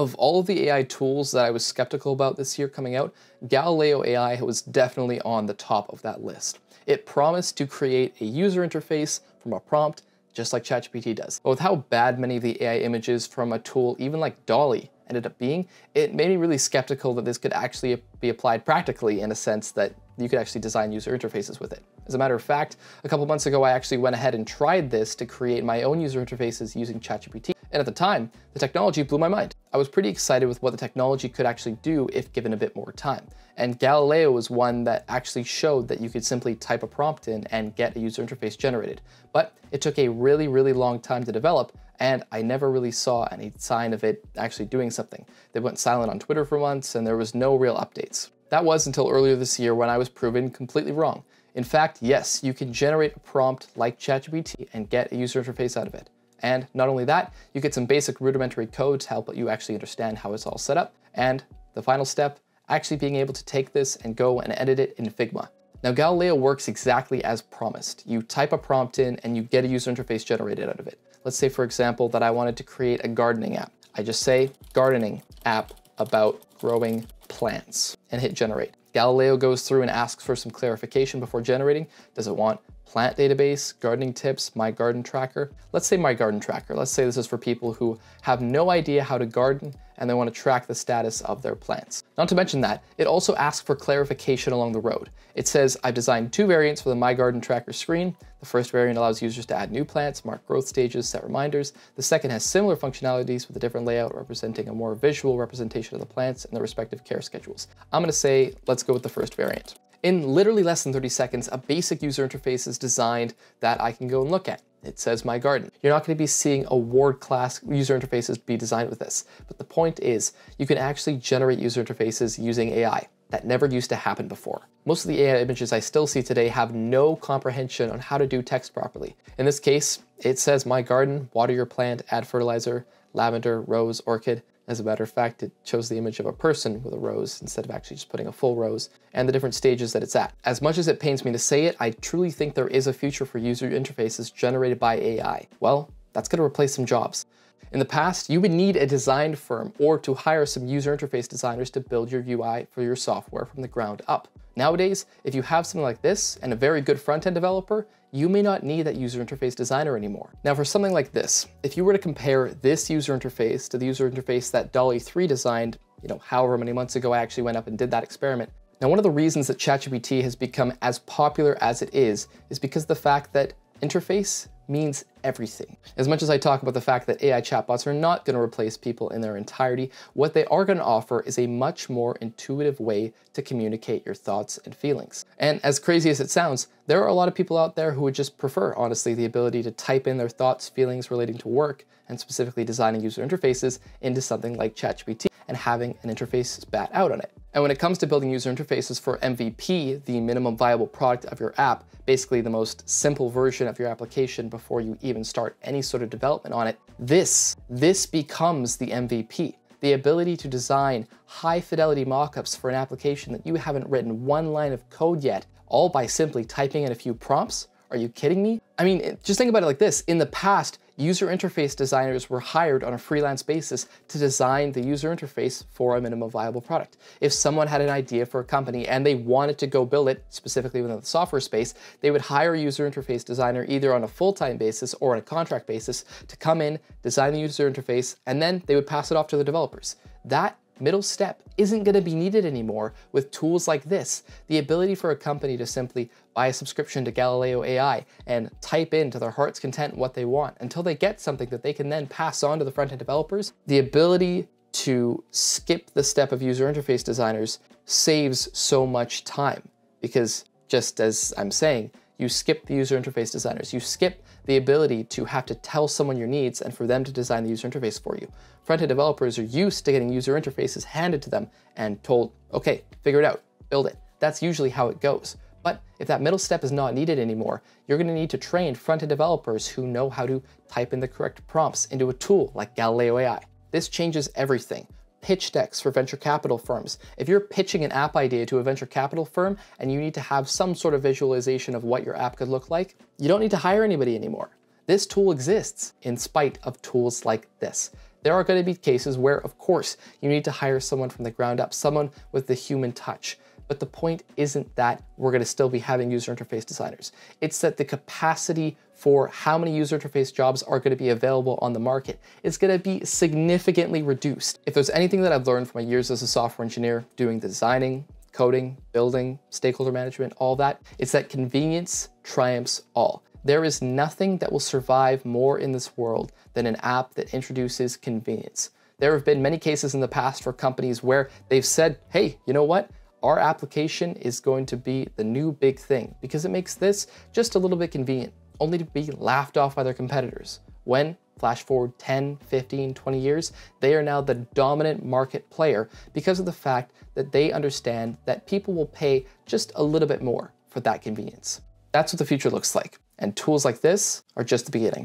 Of all of the AI tools that I was skeptical about this year coming out, Galileo AI was definitely on the top of that list. It promised to create a user interface from a prompt, just like ChatGPT does. But with how bad many of the AI images from a tool, even like DALL-E, ended up being, it made me really skeptical that this could actually be applied practically in a sense that you could actually design user interfaces with it. As a matter of fact, a couple months ago, I actually went ahead and tried this to create my own user interfaces using ChatGPT. And at the time, the technology blew my mind. I was pretty excited with what the technology could actually do if given a bit more time. And Galileo was one that actually showed that you could simply type a prompt in and get a user interface generated. But it took a really, really long time to develop, and I never really saw any sign of it actually doing something. They went silent on Twitter for months, and there was no real updates. That was until earlier this year when I was proven completely wrong. In fact, yes, you can generate a prompt like ChatGPT and get a user interface out of it. And not only that, you get some basic rudimentary code to help you actually understand how it's all set up. And the final step, actually being able to take this and go and edit it in Figma. Now, Galileo works exactly as promised. You type a prompt in and you get a user interface generated out of it. Let's say, for example, that I wanted to create a gardening app. I just say gardening app about growing plants and hit generate. Galileo goes through and asks for some clarification before generating. Does it want plant database, gardening tips, my garden tracker? Let's say my garden tracker. Let's say this is for people who have no idea how to garden and they want to track the status of their plants. Not to mention that, it also asks for clarification along the road. It says, I've designed two variants for the My Garden Tracker screen. The first variant allows users to add new plants, mark growth stages, set reminders. The second has similar functionalities with a different layout representing a more visual representation of the plants and their respective care schedules. I'm gonna say, let's go with the first variant. In literally less than 30 seconds, a basic user interface is designed that I can go and look at. It says my garden. You're not going to be seeing award class user interfaces be designed with this. But the point is, you can actually generate user interfaces using AI. That never used to happen before. Most of the AI images I still see today have no comprehension on how to do text properly. In this case, it says my garden, water your plant, add fertilizer, lavender, rose, orchid. As a matter of fact, it chose the image of a person with a rose instead of actually just putting a full rose, and the different stages that it's at. As much as it pains me to say it, I truly think there is a future for user interfaces generated by AI. Well, that's going to replace some jobs. In the past, you would need a design firm or to hire some user interface designers to build your UI for your software from the ground up. Nowadays, if you have something like this and a very good front-end developer, you may not need that user interface designer anymore. Now for something like this, if you were to compare this user interface to the user interface that DALL-E 3 designed, however many months ago I actually went up and did that experiment. Now, one of the reasons that ChatGPT has become as popular as it is because of the fact that interface means everything. As much as I talk about the fact that AI chatbots are not going to replace people in their entirety, what they are going to offer is a much more intuitive way to communicate your thoughts and feelings. And as crazy as it sounds, there are a lot of people out there who would just prefer, honestly, the ability to type in their thoughts, feelings relating to work, and specifically designing user interfaces into something like ChatGPT and having an interface spat out on it. And when it comes to building user interfaces for MVP, the minimum viable product of your app, basically the most simple version of your application before you even start any sort of development on it, this becomes the MVP. The ability to design high fidelity mockups for an application that you haven't written one line of code yet, all by simply typing in a few prompts. Are you kidding me? I mean, just think about it like this. In the past, user interface designers were hired on a freelance basis to design the user interface for a minimum viable product. If someone had an idea for a company and they wanted to go build it, specifically within the software space, they would hire a user interface designer either on a full-time basis or on a contract basis to come in, design the user interface, and then they would pass it off to the developers. That middle step isn't going to be needed anymore with tools like this. The ability for a company to simply buy a subscription to Galileo AI and type in to their heart's content what they want until they get something that they can then pass on to the front-end developers. The ability to skip the step of user interface designers saves so much time because, just as I'm saying, you skip the user interface designers. You skip the ability to have to tell someone your needs and for them to design the user interface for you. Front-end developers are used to getting user interfaces handed to them and told, okay, figure it out, build it. That's usually how it goes. But if that middle step is not needed anymore, you're going to need to train front-end developers who know how to type in the correct prompts into a tool like Galileo AI. This changes everything. Pitch decks for venture capital firms. If you're pitching an app idea to a venture capital firm and you need to have some sort of visualization of what your app could look like, you don't need to hire anybody anymore. This tool exists in spite of tools like this. There are going to be cases where, of course, you need to hire someone from the ground up, someone with the human touch. But the point isn't that we're going to still be having user interface designers. It's that the capacity for how many user interface jobs are going to be available on the market is going to be significantly reduced. If there's anything that I've learned from my years as a software engineer doing designing, coding, building, stakeholder management, all that, it's that convenience triumphs all. There is nothing that will survive more in this world than an app that introduces convenience. There have been many cases in the past for companies where they've said, hey, you know what? Our application is going to be the new big thing because it makes this just a little bit convenient, only to be laughed off by their competitors. When, flash forward 10, 15, 20 years, they are now the dominant market player because of the fact that they understand that people will pay just a little bit more for that convenience. That's what the future looks like. And tools like this are just the beginning.